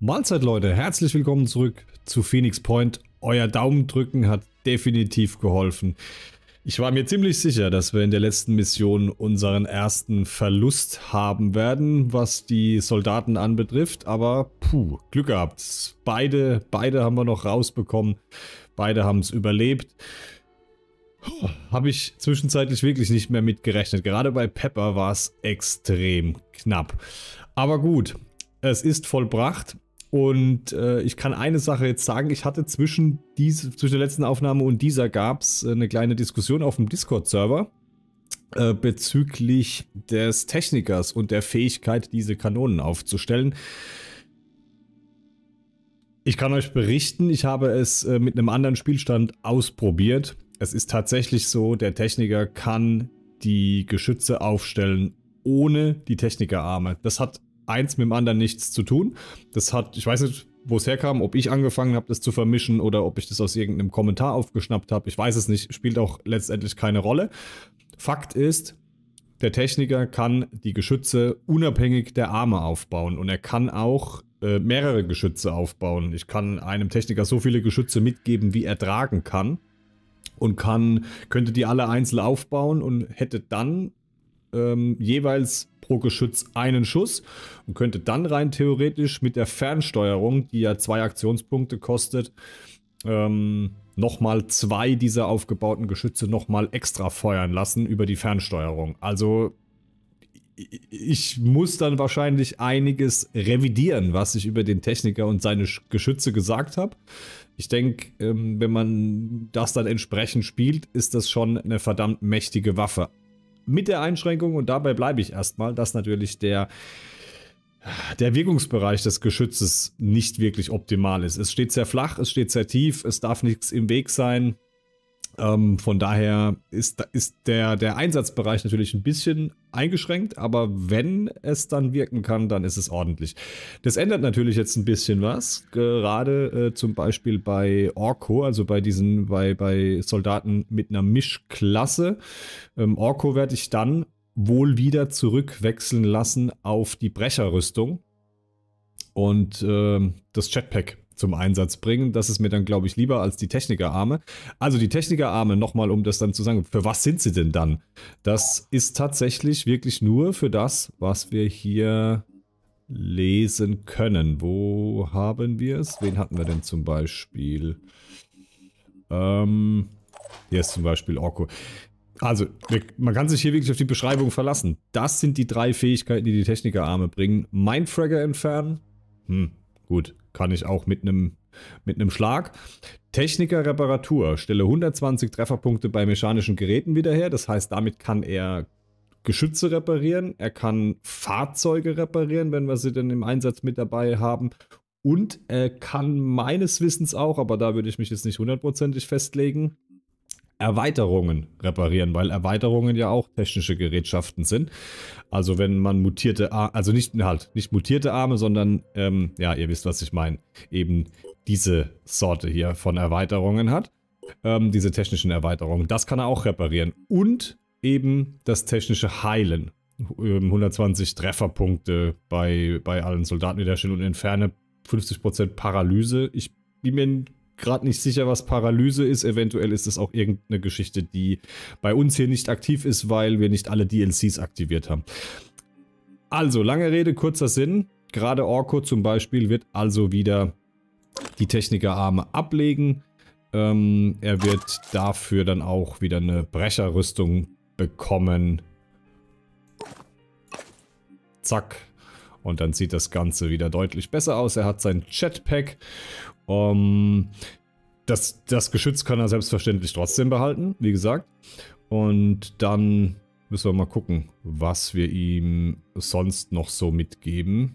Mahlzeit Leute, herzlich willkommen zurück zu Phoenix Point. Euer Daumendrücken hat definitiv geholfen. Ich war mir ziemlich sicher, dass wir in der letzten Mission unseren ersten Verlust haben werden, was die Soldaten anbetrifft, aber puh, Glück gehabt. Beide haben wir noch rausbekommen, beide haben es überlebt. Habe ich zwischenzeitlich wirklich nicht mehr mitgerechnet. Gerade bei Pepper war es extrem knapp. Aber gut, es ist vollbracht. Und ich kann eine Sache jetzt sagen, ich hatte zwischen der letzten Aufnahme und dieser gab es eine kleine Diskussion auf dem Discord-Server bezüglich des Technikers und der Fähigkeit, diese Kanonen aufzustellen. Ich kann euch berichten, ich habe es mit einem anderen Spielstand ausprobiert. Es ist tatsächlich so, der Techniker kann die Geschütze aufstellen ohne die Technikerarme. Das hat eins mit dem anderen nichts zu tun. Das hat, ich weiß nicht, wo es herkam, ob ich angefangen habe, das zu vermischen oder ob ich das aus irgendeinem Kommentar aufgeschnappt habe. Ich weiß es nicht, spielt auch letztendlich keine Rolle. Fakt ist, der Techniker kann die Geschütze unabhängig der Arme aufbauen und er kann auch mehrere Geschütze aufbauen. Ich kann einem Techniker so viele Geschütze mitgeben, wie er tragen kann und könnte die alle einzeln aufbauen und hätte dann jeweils pro Geschütz einen Schuss und könnte dann rein theoretisch mit der Fernsteuerung, die ja 2 Aktionspunkte kostet, nochmal 2 dieser aufgebauten Geschütze nochmal extra feuern lassen über die Fernsteuerung. Also ich muss dann wahrscheinlich einiges revidieren, was ich über den Techniker und seine Geschütze gesagt habe. Ich denke, wenn man das dann entsprechend spielt, ist das schon eine verdammt mächtige Waffe. Mit der Einschränkung, und dabei bleibe ich erstmal, dass natürlich der Wirkungsbereich des Geschützes nicht wirklich optimal ist. Es steht sehr flach, es steht sehr tief, es darf nichts im Weg sein. Von daher ist der Einsatzbereich natürlich ein bisschen eingeschränkt, aber wenn es dann wirken kann, dann ist es ordentlich. Das ändert natürlich jetzt ein bisschen was, gerade zum Beispiel bei Orko, also bei Soldaten mit einer Mischklasse. Orko werde ich dann wohl wieder zurückwechseln lassen auf die Brecherrüstung und das Jetpack zum Einsatz bringen. Das ist mir dann, glaube ich, lieber als die Technikerarme. Also die Technikerarme, nochmal, um das dann zu sagen, für was sind sie denn dann? Das ist tatsächlich wirklich nur für das, was wir hier lesen können. Wo haben wir es? Wen hatten wir denn zum Beispiel? Hier ist zum Beispiel Orko. Also, man kann sich hier wirklich auf die Beschreibung verlassen. Das sind die 3 Fähigkeiten, die die Technikerarme bringen. Mindfragger entfernen. Gut. Kann ich auch mit einem Schlag. Techniker Reparatur. Stelle 120 Trefferpunkte bei mechanischen Geräten wieder her. Das heißt, damit kann er Geschütze reparieren. Er kann Fahrzeuge reparieren, wenn wir sie denn im Einsatz mit dabei haben. Und er kann meines Wissens auch, aber da würde ich mich jetzt nicht hundertprozentig festlegen, Erweiterungen reparieren, weil Erweiterungen ja auch technische Gerätschaften sind. Also wenn man mutierte Arme, also nicht mutierte Arme, sondern, ja, ihr wisst, was ich meine, eben diese Sorte hier von Erweiterungen hat, diese technischen Erweiterungen, das kann er auch reparieren. Und eben das technische Heilen, 120 Trefferpunkte bei allen Soldaten wiederstellen und entferne 50% Paralyse. Ich bin mir gerade nicht sicher, was Paralyse ist. Eventuell ist es auch irgendeine Geschichte, die bei uns hier nicht aktiv ist, weil wir nicht alle DLCs aktiviert haben. Also, lange Rede, kurzer Sinn. Gerade Orko zum Beispiel wird also wieder die Technikerarme ablegen. Er wird dafür dann auch wieder eine Brecherrüstung bekommen. Zack. Und dann sieht das Ganze wieder deutlich besser aus. Er hat sein Jetpack. Das Geschütz kann er selbstverständlich trotzdem behalten, wie gesagt. Und dann müssen wir mal gucken, was wir ihm sonst noch so mitgeben.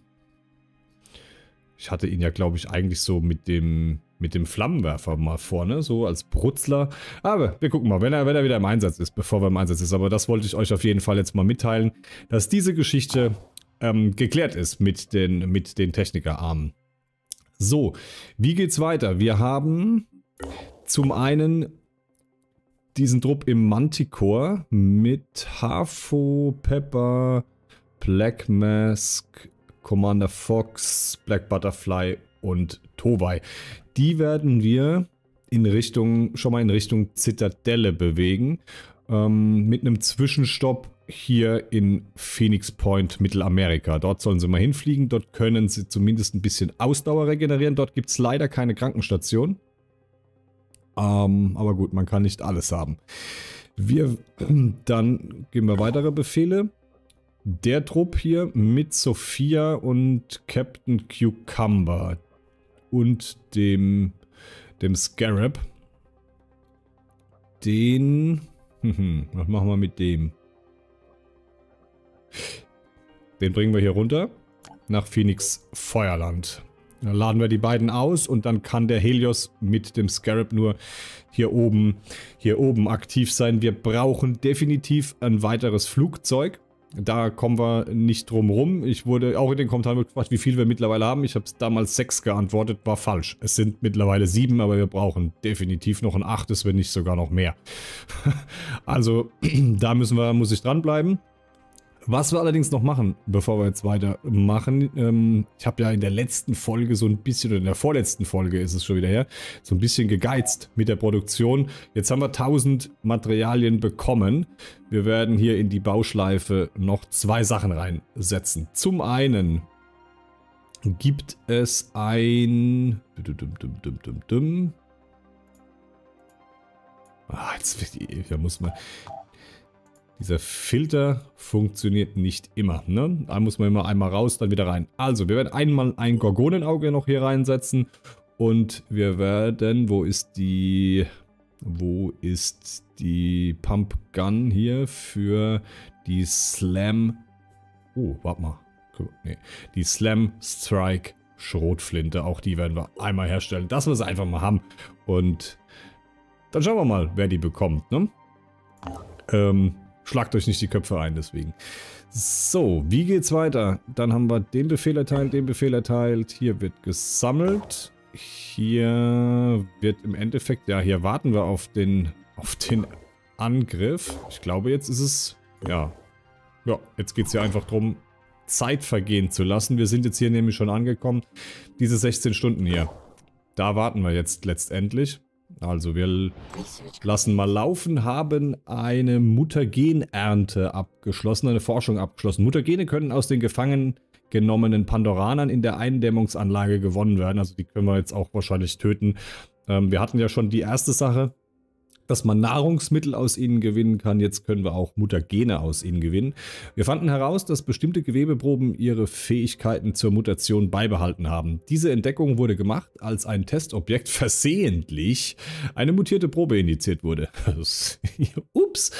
Ich hatte ihn ja, glaube ich, eigentlich so mit dem Flammenwerfer mal vorne, so als Brutzler. Aber wir gucken mal, wenn er wieder im Einsatz ist, bevor er im Einsatz ist. Aber das wollte ich euch auf jeden Fall jetzt mal mitteilen, dass diese Geschichte geklärt ist mit den Technikerarmen. So, wie geht's weiter? Wir haben zum einen diesen Trupp im Manticore mit Harfo, Pepper, Black Mask, Commander Fox, Black Butterfly und Tobi. Die werden wir in Richtung, schon mal in Richtung Zitadelle bewegen. Mit einem Zwischenstopp hier in Phoenix Point, Mittelamerika. Dort sollen sie mal hinfliegen. Dort können sie zumindest ein bisschen Ausdauer regenerieren. Dort gibt es leider keine Krankenstation. Aber gut, man kann nicht alles haben. Dann geben wir weitere Befehle. Der Trupp hier mit Sophia und Captain Cucumber und dem Scarab. Den... was machen wir mit dem? Den bringen wir hier runter nach Phoenix Feuerland. Dann laden wir die beiden aus und dann kann der Helios mit dem Scarab nur hier oben aktiv sein. Wir brauchen definitiv ein weiteres Flugzeug. Da kommen wir nicht drum rum. Ich wurde auch in den Kommentaren gefragt, wie viel wir mittlerweile haben. Ich habe damals 6 geantwortet, war falsch. Es sind mittlerweile 7, aber wir brauchen definitiv noch ein 8, wenn nicht sogar noch mehr. Also da muss ich dranbleiben. Was wir allerdings noch machen, bevor wir jetzt weitermachen, ich habe ja in der letzten Folge so ein bisschen, oder in der vorletzten Folge ist es schon wieder her, so ein bisschen gegeizt mit der Produktion. Jetzt haben wir 1000 Materialien bekommen. Wir werden hier in die Bauschleife noch 2 Sachen reinsetzen. Zum einen gibt es ein... Da muss man... Dieser Filter funktioniert nicht immer, ne? Da muss man immer einmal raus, dann wieder rein. Also, wir werden einmal ein Gorgonenauge noch hier reinsetzen. Und wir werden... Wo ist die Pumpgun hier für die Slam... Oh, warte mal. Nee. Die Slam Strike Schrotflinte. Auch die werden wir einmal herstellen. Das wir sie einfach mal haben. Und dann schauen wir mal, wer die bekommt, ne? Schlagt euch nicht die Köpfe ein, deswegen. So, wie geht's weiter? Dann haben wir den Befehl erteilt, den Befehl erteilt. Hier wird gesammelt. Hier wird im Endeffekt... Ja, hier warten wir auf den Angriff. Ich glaube, jetzt ist es... Ja, jetzt geht's hier einfach drum, Zeit vergehen zu lassen. Wir sind jetzt hier nämlich schon angekommen. Diese 16 Stunden hier. Da warten wir jetzt letztendlich. Also wir lassen mal laufen, haben eine Muttergenernte abgeschlossen, eine Forschung abgeschlossen. Muttergene können aus den gefangen genommenen Pandoranern in der Eindämmungsanlage gewonnen werden. Also die können wir jetzt auch wahrscheinlich töten. Wir hatten ja schon die erste Sache, dass man Nahrungsmittel aus ihnen gewinnen kann. Jetzt können wir auch Muttergene aus ihnen gewinnen. Wir fanden heraus, dass bestimmte Gewebeproben ihre Fähigkeiten zur Mutation beibehalten haben. Diese Entdeckung wurde gemacht, als ein Testobjekt versehentlich eine mutierte Probe injiziert wurde. Ups!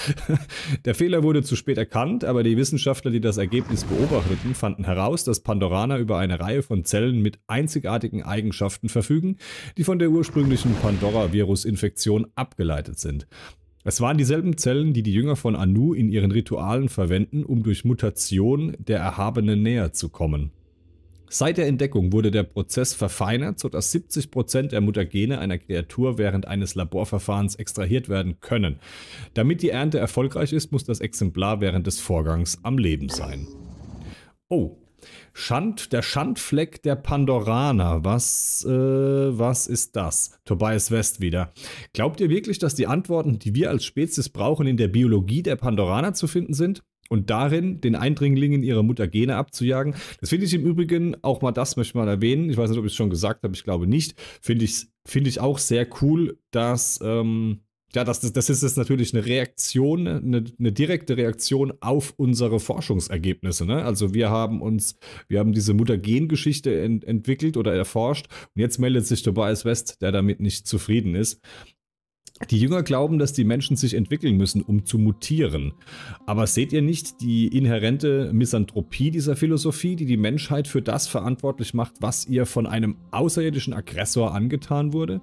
Der Fehler wurde zu spät erkannt, aber die Wissenschaftler, die das Ergebnis beobachteten, fanden heraus, dass Pandoraner über eine Reihe von Zellen mit einzigartigen Eigenschaften verfügen, die von der ursprünglichen Pandora-Virus-Infektion abgeleitet sind. Es waren dieselben Zellen, die die Jünger von Anu in ihren Ritualen verwenden, um durch Mutation der Erhabenen näher zu kommen. Seit der Entdeckung wurde der Prozess verfeinert, sodass 70% der Mutagene einer Kreatur während eines Laborverfahrens extrahiert werden können. Damit die Ernte erfolgreich ist, muss das Exemplar während des Vorgangs am Leben sein. Oh, der Schandfleck der Pandoraner. Was ist das? Tobias West wieder. Glaubt ihr wirklich, dass die Antworten, die wir als Spezies brauchen, in der Biologie der Pandoraner zu finden sind? Und darin, den Eindringlingen ihre Mutagene abzujagen? Das finde ich im Übrigen, auch mal das möchte ich mal erwähnen. Ich weiß nicht, ob ich es schon gesagt habe, ich glaube nicht. Finde ich auch sehr cool, dass... Ja, das ist jetzt natürlich eine Reaktion, eine direkte Reaktion auf unsere Forschungsergebnisse, ne? Also wir haben diese Mutagen-Geschichte entwickelt oder erforscht und jetzt meldet sich Tobias West, der damit nicht zufrieden ist. Die Jünger glauben, dass die Menschen sich entwickeln müssen, um zu mutieren. Aber seht ihr nicht die inhärente Misanthropie dieser Philosophie, die die Menschheit für das verantwortlich macht, was ihr von einem außerirdischen Aggressor angetan wurde?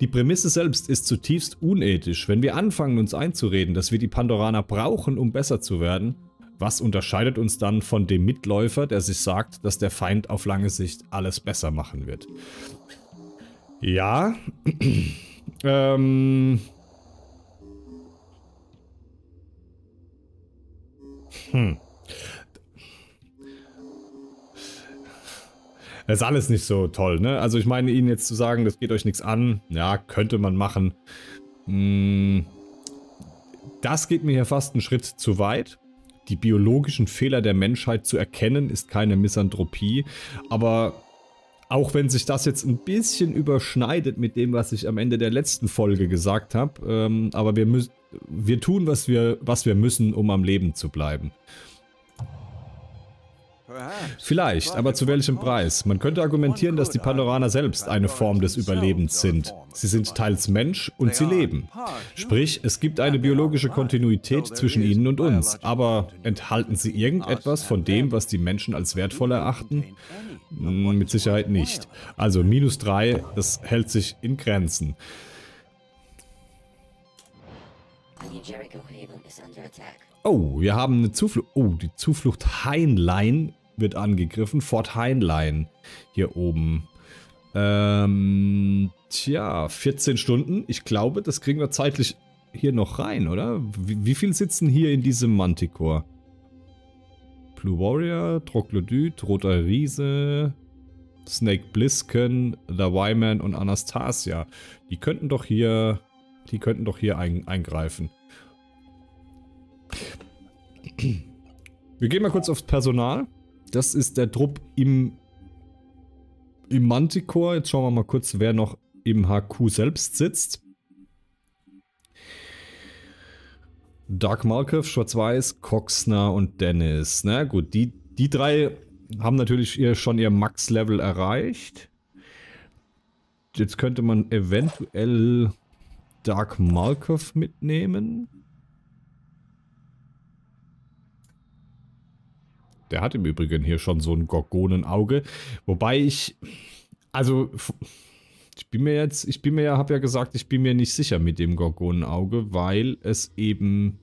Die Prämisse selbst ist zutiefst unethisch. Wenn wir anfangen, uns einzureden, dass wir die Pandoraner brauchen, um besser zu werden, was unterscheidet uns dann von dem Mitläufer, der sich sagt, dass der Feind auf lange Sicht alles besser machen wird? Ja... Das ist alles nicht so toll, ne? Also ich meine, ihnen jetzt zu sagen, das geht euch nichts an, ja, könnte man machen. Das geht mir hier fast einen Schritt zu weit. Die biologischen Fehler der Menschheit zu erkennen, ist keine Misanthropie, aber... Auch wenn sich das jetzt ein bisschen überschneidet mit dem, was ich am Ende der letzten Folge gesagt habe. Aber wir tun, was wir müssen, um am Leben zu bleiben. Vielleicht, aber zu welchem Preis? Man könnte argumentieren, dass die Paloraner selbst eine Form des Überlebens sind. Sie sind teils Mensch und sie leben. Sprich, es gibt eine biologische Kontinuität zwischen ihnen und uns. Aber enthalten sie irgendetwas von dem, was die Menschen als wertvoll erachten? Mit Sicherheit nicht. Also -3, das hält sich in Grenzen. Oh, wir haben eine Zuflucht. Oh, die Zuflucht Heinlein wird angegriffen. Fort Heinlein hier oben. Tja, 14 Stunden. Ich glaube, das kriegen wir zeitlich hier noch rein, oder? Wie viel sitzen hier in diesem Manticore? Blue Warrior, Troglodyt, Roter Riese, Snake Blisken, The Y-Man und Anastasia. Die könnten doch hier eingreifen. Wir gehen mal kurz aufs Personal. Das ist der Trupp im Manticore. Jetzt schauen wir mal kurz, wer noch im HQ selbst sitzt. Dark Malkov, Schwarz-Weiß, Coxner und Dennis. Na gut, die drei haben natürlich schon ihr Max-Level erreicht. Jetzt könnte man eventuell Dark Malkov mitnehmen. Der hat im Übrigen hier schon so ein Gorgonenauge. Wobei ich... Also... habe ja gesagt, ich bin mir nicht sicher mit dem Gorgonenauge, weil es eben...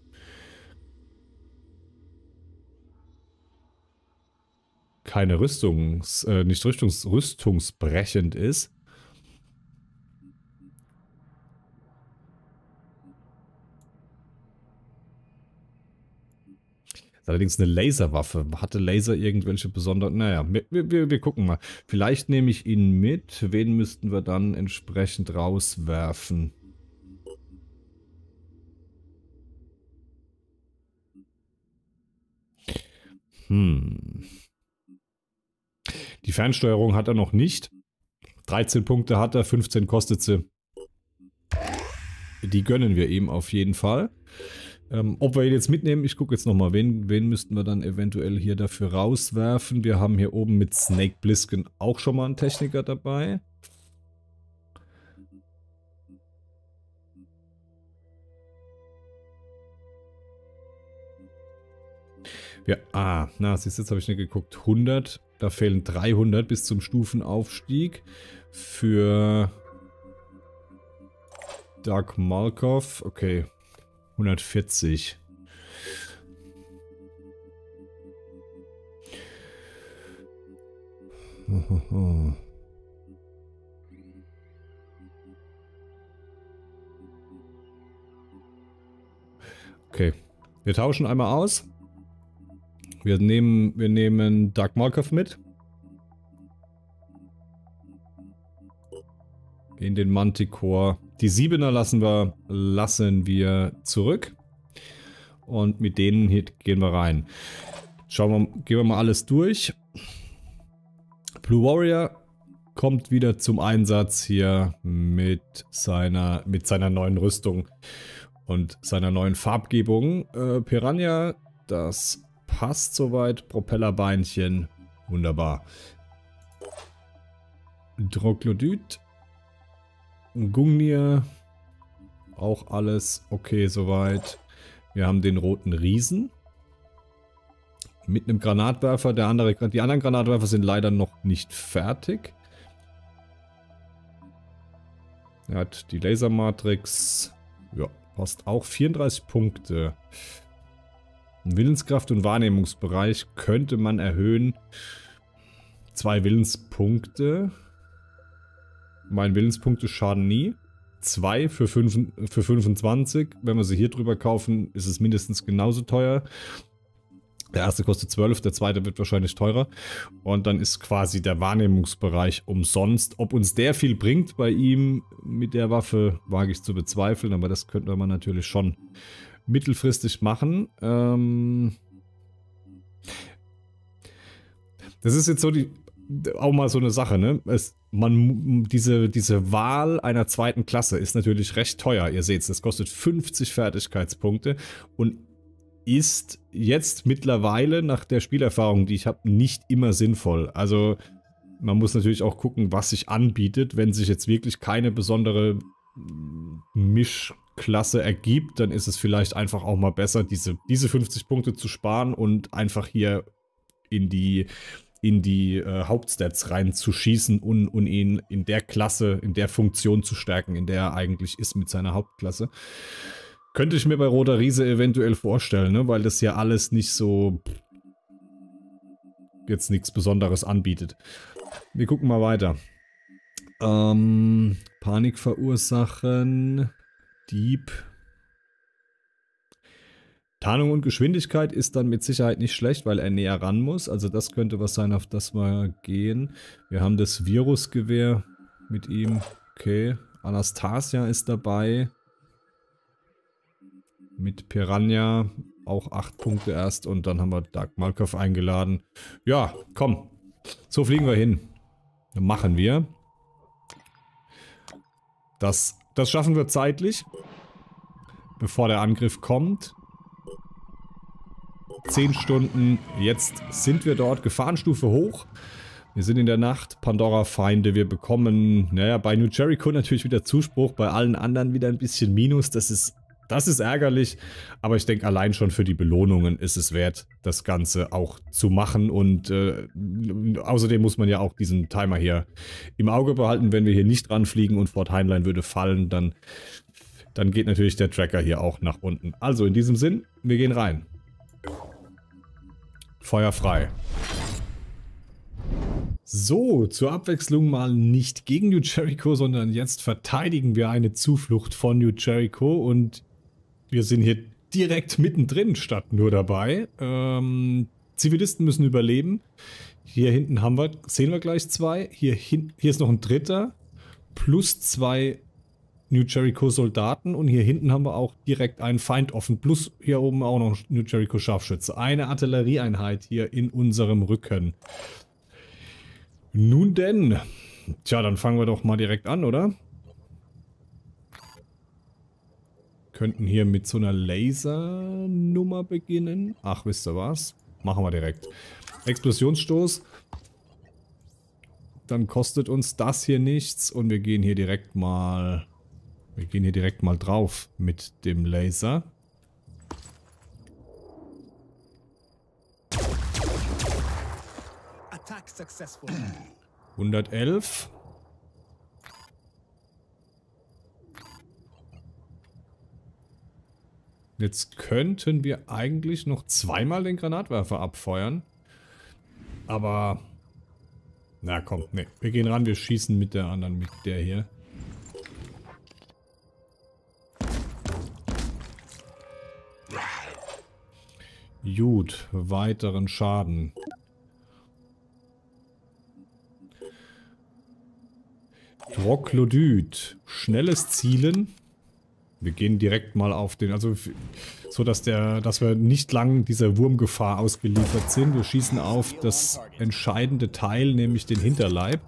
keine rüstungsbrechend ist. Allerdings eine Laserwaffe. Hatte Laser irgendwelche besonderen... Naja, wir gucken mal. Vielleicht nehme ich ihn mit. Wen müssten wir dann entsprechend rauswerfen? Die Fernsteuerung hat er noch nicht. 13 Punkte hat er, 15 kostet sie. Die gönnen wir ihm auf jeden Fall. Ob wir ihn jetzt mitnehmen, ich gucke jetzt nochmal, wen müssten wir dann eventuell hier dafür rauswerfen. Wir haben hier oben mit Snake Blisken auch schon mal einen Techniker dabei. Ja, na, siehst du, jetzt habe ich nicht geguckt. 100, da fehlen 300 bis zum Stufenaufstieg für Dark Malkov. Okay. 140. Okay, wir tauschen einmal aus. Wir nehmen Dark Malkov mit. In den Manticore. Die 7er lassen wir zurück. Und mit denen hier gehen wir rein. Gehen wir mal alles durch. Blue Warrior kommt wieder zum Einsatz hier mit seiner neuen Rüstung und seiner neuen Farbgebung. Piranha, das passt soweit. Propellerbeinchen, wunderbar. Troglodyt. Gungnir, auch alles okay soweit. Wir haben den roten Riesen mit einem Granatwerfer. Die anderen Granatwerfer sind leider noch nicht fertig. Er hat die Lasermatrix. Ja, passt auch. 34 Punkte. Willenskraft und Wahrnehmungsbereich könnte man erhöhen. 2 Willenspunkte. Mein Willenspunkte schaden nie. 2 für 25. Wenn wir sie hier drüber kaufen, ist es mindestens genauso teuer. Der erste kostet 12, der zweite wird wahrscheinlich teurer. Und dann ist quasi der Wahrnehmungsbereich umsonst. Ob uns der viel bringt bei ihm mit der Waffe, wage ich zu bezweifeln. Aber das könnte man natürlich schon mittelfristig machen. Das ist jetzt so die... Auch mal so eine Sache, ne? Diese Wahl einer zweiten Klasse ist natürlich recht teuer. Ihr seht es, das kostet 50 Fertigkeitspunkte und ist jetzt mittlerweile nach der Spielerfahrung, die ich habe, nicht immer sinnvoll. Also man muss natürlich auch gucken, was sich anbietet. Wenn sich jetzt wirklich keine besondere Mischklasse ergibt, dann ist es vielleicht einfach auch mal besser, diese 50 Punkte zu sparen und einfach hier in die Hauptstats reinzuschießen und ihn in der Klasse, in der Funktion zu stärken, in der er eigentlich ist mit seiner Hauptklasse. Könnte ich mir bei Roter Riese eventuell vorstellen, ne? Weil das hier alles nicht so jetzt nichts Besonderes anbietet. Wir gucken mal weiter. Panik verursachen, Dieb. Tarnung und Geschwindigkeit ist dann mit Sicherheit nicht schlecht, weil er näher ran muss. Also das könnte was sein, auf das wir gehen. Wir haben das Virusgewehr mit ihm. Okay. Anastasia ist dabei. Mit Piranha. Auch 8 Punkte erst. Und dann haben wir Dark Malkov eingeladen. Ja, komm. So fliegen wir hin. Dann machen wir. Das schaffen wir zeitlich. Bevor der Angriff kommt. 10 Stunden, jetzt sind wir dort, Gefahrenstufe hoch, wir sind in der Nacht, Pandora-Feinde, wir bekommen, naja, bei New Jericho natürlich wieder Zuspruch, bei allen anderen wieder ein bisschen Minus, das ist ärgerlich, aber ich denke, allein schon für die Belohnungen ist es wert, das Ganze auch zu machen und außerdem muss man ja auch diesen Timer hier im Auge behalten, wenn wir hier nicht ranfliegen und Fort Heinlein würde fallen, dann geht natürlich der Tracker hier auch nach unten. Also in diesem Sinn, wir gehen rein. Feuer frei. So, zur Abwechslung mal nicht gegen New Jericho, sondern jetzt verteidigen wir eine Zuflucht von New Jericho und wir sind hier direkt mittendrin statt nur dabei. Zivilisten müssen überleben. Hier hinten haben wir, sehen wir gleich 2. Hier ist noch ein dritter plus 2 New Jericho Soldaten und hier hinten haben wir auch direkt einen Feind offen, plus hier oben auch noch New Jericho Scharfschütze. Eine Artillerieeinheit hier in unserem Rücken. Nun denn, tja, dann fangen wir doch mal direkt an, oder? Könnten hier mit so einer Lasernummer beginnen. Ach, wisst ihr was? Machen wir direkt. Explosionsstoß. Dann kostet uns das hier nichts und wir gehen hier direkt mal... Wir gehen hier direkt mal drauf mit dem Laser. Attack successful. 111. Jetzt könnten wir eigentlich noch zweimal den Granatwerfer abfeuern. Aber... Na komm, nee. Wir gehen ran, wir schießen mit der anderen, mit der hier. Gut, weiteren Schaden. Troglodyt. Schnelles Zielen. Wir gehen direkt mal auf den, also so, dass wir nicht lang dieser Wurmgefahr ausgeliefert sind. Wir schießen auf das entscheidende Teil, nämlich den Hinterleib.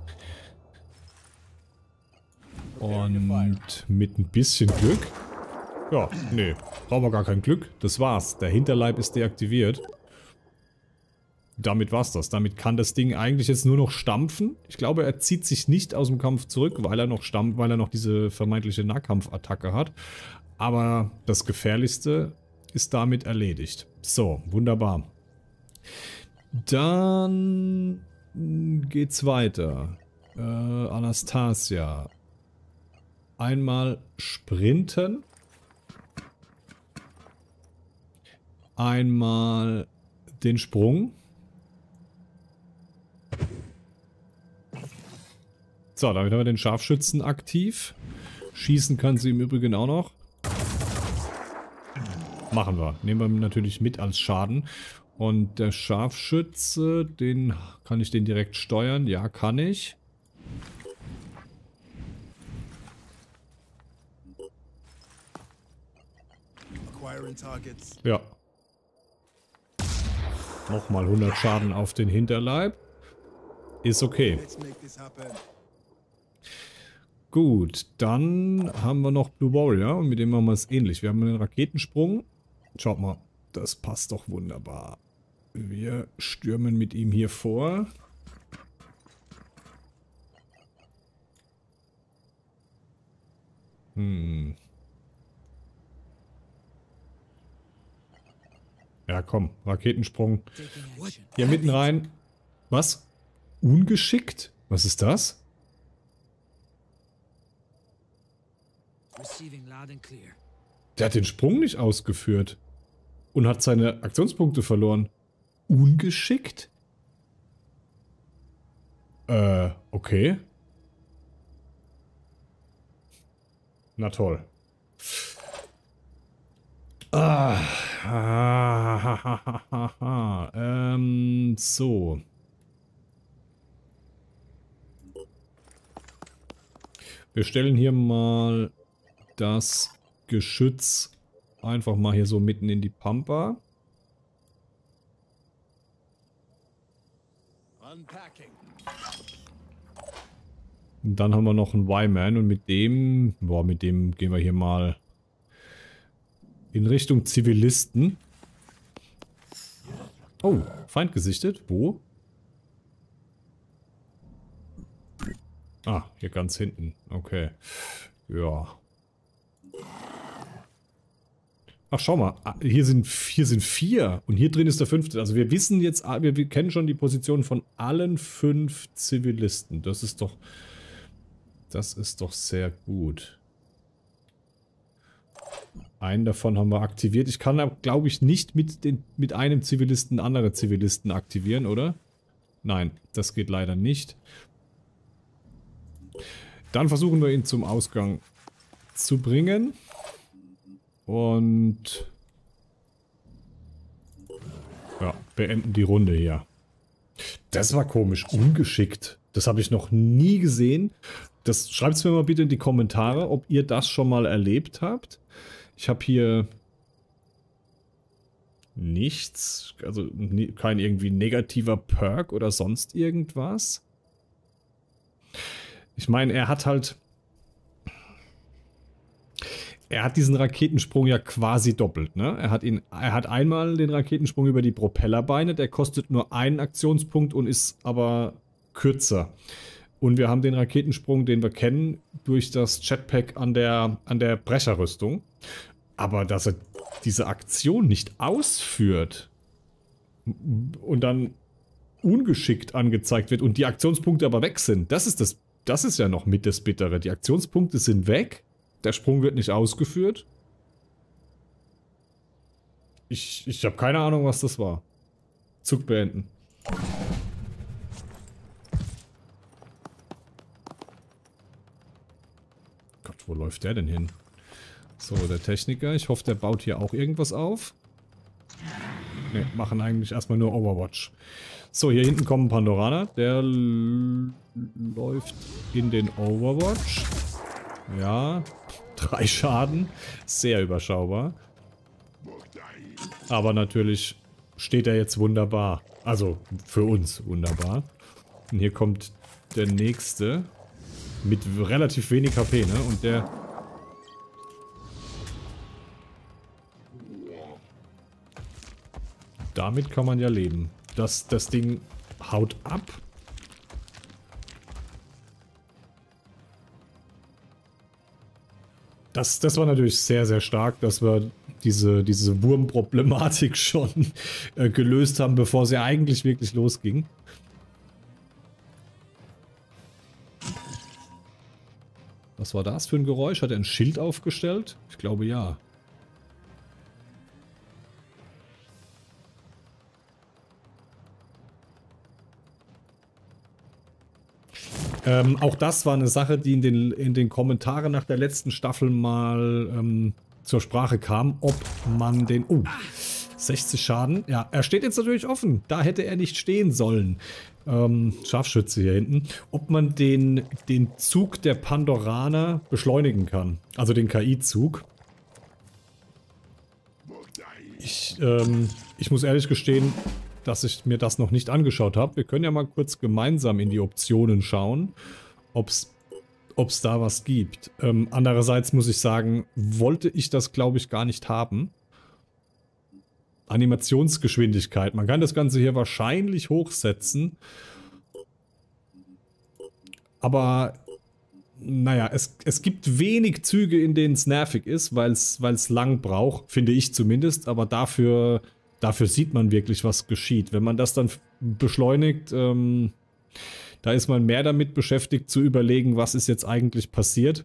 Und mit ein bisschen Glück. Ja, nee, brauchen wir gar kein Glück. Das war's. Der Hinterleib ist deaktiviert. Damit war's das. Damit kann das Ding eigentlich jetzt nur noch stampfen. Ich glaube, er zieht sich nicht aus dem Kampf zurück, weil er noch diese vermeintliche Nahkampfattacke hat. Aber das Gefährlichste ist damit erledigt. So, wunderbar. Dann geht's weiter. Anastasia. Einmal sprinten. Einmal den Sprung. So, damit haben wir den Scharfschützen aktiv. Schießen kann sie im Übrigen auch noch. Machen wir. Nehmen wir natürlich mit als Schaden. Und der Scharfschütze, den kann ich den direkt steuern? Ja, kann ich. Ja. Nochmal 100 Schaden auf den Hinterleib. Ist okay. Gut, dann haben wir noch Blue Warrior und mit dem machen wir es ähnlich. Wir haben einen Raketensprung. Schaut mal, das passt doch wunderbar. Wir stürmen mit ihm hier vor. Ja, komm, Raketensprung. Hier mitten rein. Was? Ungeschickt? Was ist das? Der hat den Sprung nicht ausgeführt und hat seine Aktionspunkte verloren. Ungeschickt? Okay. Na toll. So. Wir stellen hier mal das Geschütz einfach mal hier so mitten in die Pampa. Und dann haben wir noch einen Y-Man und mit dem gehen wir hier mal in Richtung Zivilisten. Oh, Feind gesichtet. Wo? Ah, hier ganz hinten. Okay. Ja. Ach, schau mal. Hier sind vier. Und hier drin ist der fünfte. Also wir wissen jetzt, wir kennen schon die Position von allen 5 Zivilisten. Das ist doch sehr gut. Einen davon haben wir aktiviert. Ich kann, glaube ich, nicht mit einem Zivilisten andere Zivilisten aktivieren, oder? Nein, das geht leider nicht. Dann versuchen wir ihn zum Ausgang zu bringen. Und ja, beenden die Runde hier. Das war komisch, ungeschickt. Das habe ich noch nie gesehen. Das schreibt es mir mal bitte in die Kommentare, ob ihr das schon mal erlebt habt. Ich habe hier nichts, also kein irgendwie negativer Perk oder sonst irgendwas. Ich meine, er hat diesen Raketensprung ja quasi doppelt, ne? Er hat einmal den Raketensprung über die Propellerbeine, der kostet nur einen Aktionspunkt und ist aber kürzer. Und wir haben den Raketensprung, den wir kennen, durch das Jetpack an der Brecherrüstung. Aber dass er diese Aktion nicht ausführt und dann ungeschickt angezeigt wird und die Aktionspunkte aber weg sind, das ist ja noch mit das Bittere. Die Aktionspunkte sind weg, der Sprung wird nicht ausgeführt. Ich habe keine Ahnung, was das war. Zug beenden. Wo läuft der denn hin? So, der Techniker. Ich hoffe, der baut hier auch irgendwas auf. Ne, machen eigentlich erstmal nur Overwatch. So, hier hinten kommt ein Pandorana. Der läuft in den Overwatch. Ja, 3 Schaden. Sehr überschaubar. Aber natürlich steht er jetzt wunderbar. Also, für uns wunderbar. Und hier kommt der nächste. Mit relativ wenig HP, ne? Und der... Damit kann man ja leben. Das Ding haut ab. Das war natürlich sehr, sehr stark, dass wir diese Wurmproblematik schon gelöst haben, bevor sie eigentlich wirklich losging. Was war das für ein Geräusch? Hat er ein Schild aufgestellt? Ich glaube ja. Auch das war eine Sache, die in den Kommentaren nach der letzten Staffel mal zur Sprache kam, ob man den... Oh, 60 Schaden. Ja, er steht jetzt natürlich offen. Da hätte er nicht stehen sollen. Scharfschütze hier hinten. Ob man den Zug der Pandoraner beschleunigen kann. Also den KI-Zug. Ich muss ehrlich gestehen, dass ich mir das noch nicht angeschaut habe. Wir können ja mal kurz gemeinsam in die Optionen schauen, ob's da was gibt. Andererseits muss ich sagen, wollte ich das, glaube ich, gar nicht haben. Animationsgeschwindigkeit. Man kann das Ganze hier wahrscheinlich hochsetzen. Aber naja, es gibt wenig Züge, in denen es nervig ist, weil es lang braucht, finde ich zumindest. Aber dafür sieht man wirklich, was geschieht. Wenn man das dann beschleunigt, da ist man mehr damit beschäftigt, zu überlegen, was ist jetzt eigentlich passiert,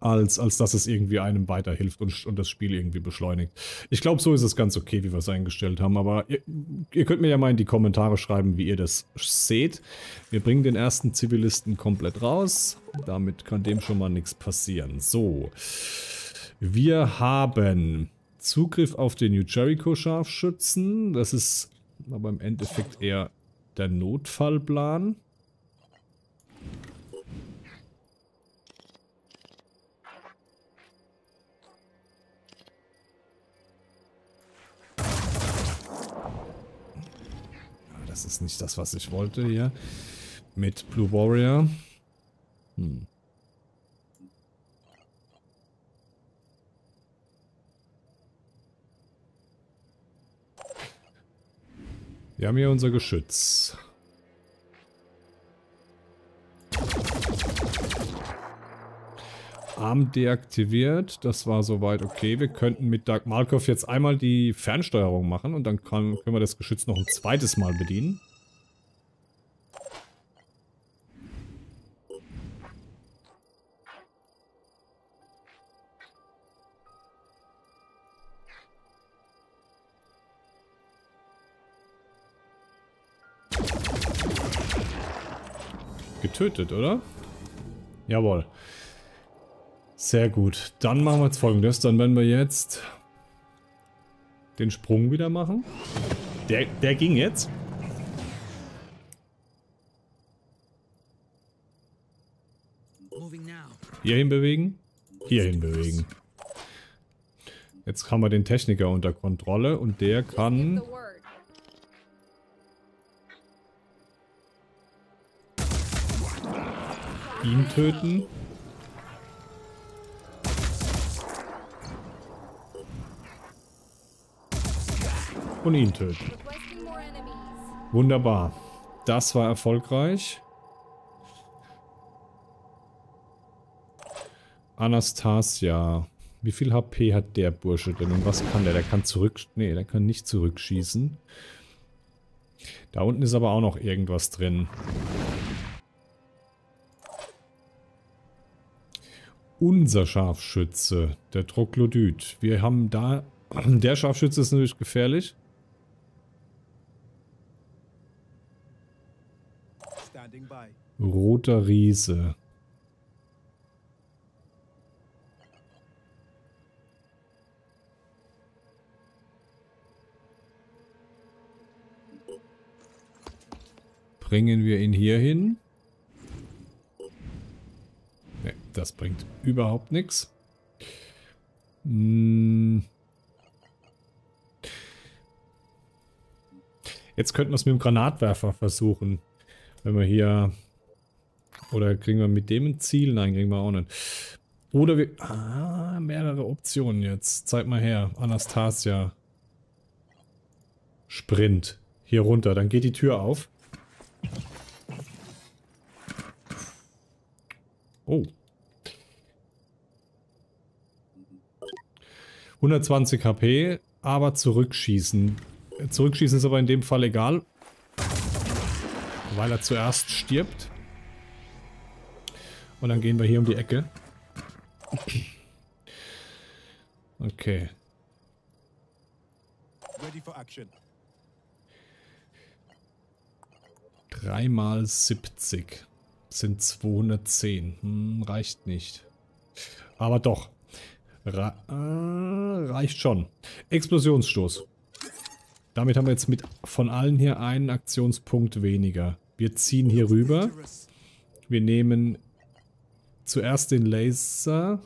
als dass es irgendwie einem weiterhilft und das Spiel irgendwie beschleunigt. Ich glaube, so ist es ganz okay, wie wir es eingestellt haben. Aber ihr könnt mir ja mal in die Kommentare schreiben, wie ihr das seht. Wir bringen den ersten Zivilisten komplett raus. Damit kann dem schon mal nichts passieren. So, wir haben Zugriff auf den New Jericho Scharfschützen. Das ist aber im Endeffekt eher der Notfallplan. Das ist nicht das, was ich wollte hier. Mit Blue Warrior. Wir haben hier unser Geschütz. Arm deaktiviert. Das war soweit okay. Wir könnten mit Dark Malkov jetzt einmal die Fernsteuerung machen und dann können wir das Geschütz noch ein zweites Mal bedienen. Getötet, oder? Jawohl. Sehr gut. Dann machen wir jetzt Folgendes. Dann werden wir jetzt den Sprung wieder machen. Der ging jetzt. Hierhin bewegen. Hierhin bewegen. Jetzt haben wir den Techniker unter Kontrolle und der kann... ihn töten. Und ihn töten. Wunderbar. Das war erfolgreich. Anastasia. Wie viel HP hat der Bursche denn? Und was kann der? Der kann Nee, der kann nicht zurückschießen. Da unten ist aber auch noch irgendwas drin. Unser Scharfschütze. Der Troglodyt. Wir haben da... Der Scharfschütze ist natürlich gefährlich. Roter Riese. Bringen wir ihn hier hin? Ne, das bringt überhaupt nichts. Jetzt könnten wir es mit dem Granatwerfer versuchen. Wenn wir hier... Oder kriegen wir mit dem ein Ziel? Nein, kriegen wir auch nicht. Oder wir... Ah, mehrere Optionen jetzt. Zeig mal her. Anastasia. Sprint. Hier runter. Dann geht die Tür auf. Oh. 120 HP, aber zurückschießen. Zurückschießen ist aber in dem Fall egal, weil er zuerst stirbt. Und dann gehen wir hier um die Ecke. Okay. Ready for action. 3 mal 70 sind 210. Reicht nicht. Aber doch. Reicht schon. Explosionsstoß. Damit haben wir jetzt mit von allen hier einen Aktionspunkt weniger. Wir ziehen hier rüber. Wir nehmen zuerst den Laser.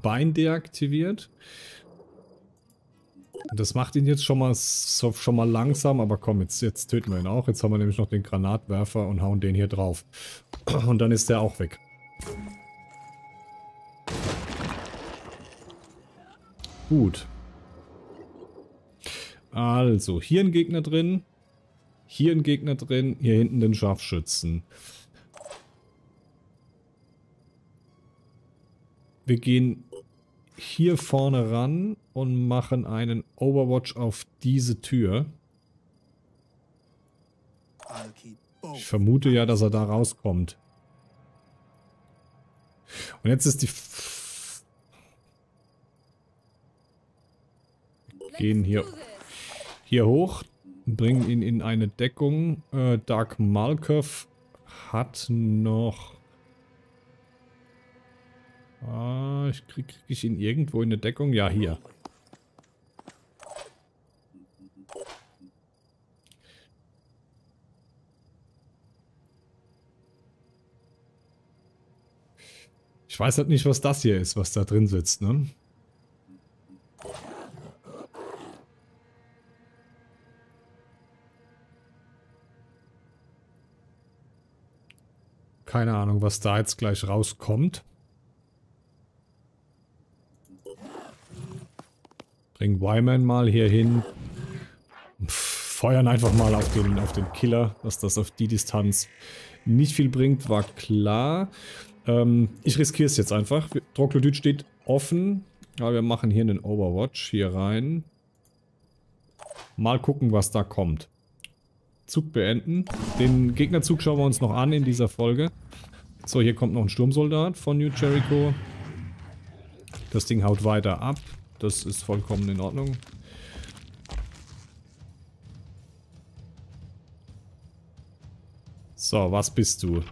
Bein deaktiviert. Das macht ihn jetzt schon mal langsam, aber komm, jetzt töten wir ihn auch. Jetzt haben wir nämlich noch den Granatwerfer und hauen den hier drauf. Und dann ist der auch weg. Gut. Also, hier ein Gegner drin. Hier ein Gegner drin. Hier hinten den Scharfschützen. Wir gehen hier vorne ran und machen einen Overwatch auf diese Tür. Ich vermute ja, dass er da rauskommt. Und jetzt ist die... Wir gehen hier hoch, bringen ihn in eine Deckung. Dark Malkov hat noch... Ah, krieg ich ihn irgendwo in eine Deckung? Ja, hier. Ich weiß halt nicht, was das hier ist, was da drin sitzt, ne? Keine Ahnung, was da jetzt gleich rauskommt. Bring Wyman mal hier hin. Feuern einfach mal auf den Killer, dass das auf die Distanz nicht viel bringt, war klar. Ich riskiere es jetzt einfach. Troglodyt steht offen. Aber wir machen hier einen Overwatch. Hier rein. Mal gucken, was da kommt. Zug beenden. Den Gegnerzug schauen wir uns noch an in dieser Folge. So, hier kommt noch ein Sturmsoldat von New Jericho. Das Ding haut weiter ab. Das ist vollkommen in Ordnung. So, was bist du?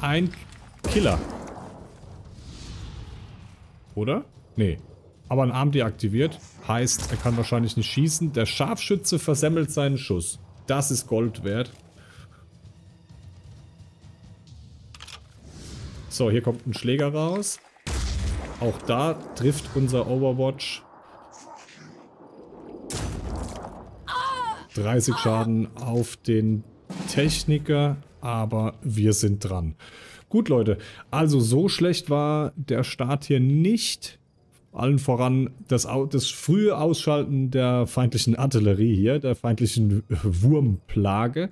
Ein Killer. Oder? Nee. Aber ein Arm deaktiviert. Heißt, er kann wahrscheinlich nicht schießen. Der Scharfschütze versemmelt seinen Schuss. Das ist Gold wert. So, hier kommt ein Schläger raus. Auch da trifft unser Overwatch. 30 Schaden auf den Techniker, aber wir sind dran. Gut, Leute, also so schlecht war der Start hier nicht. Allen voran das frühe Ausschalten der feindlichen Artillerie hier, der feindlichen Wurmplage.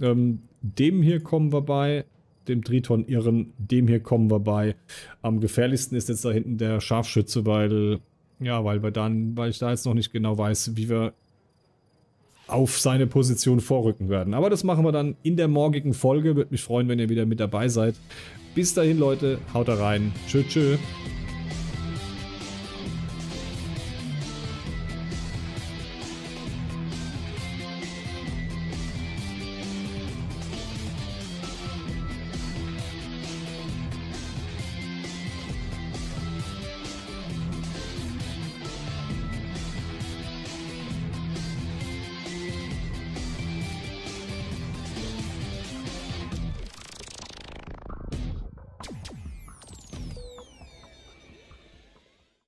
Dem hier kommen wir bei. Dem Triton irren, dem hier kommen wir bei. Am gefährlichsten ist jetzt da hinten der Scharfschütze, weil ich da jetzt noch nicht genau weiß, wie wir auf seine Position vorrücken werden. Aber das machen wir dann in der morgigen Folge. Würde mich freuen, wenn ihr wieder mit dabei seid. Bis dahin, Leute, haut rein. Tschö, tschö.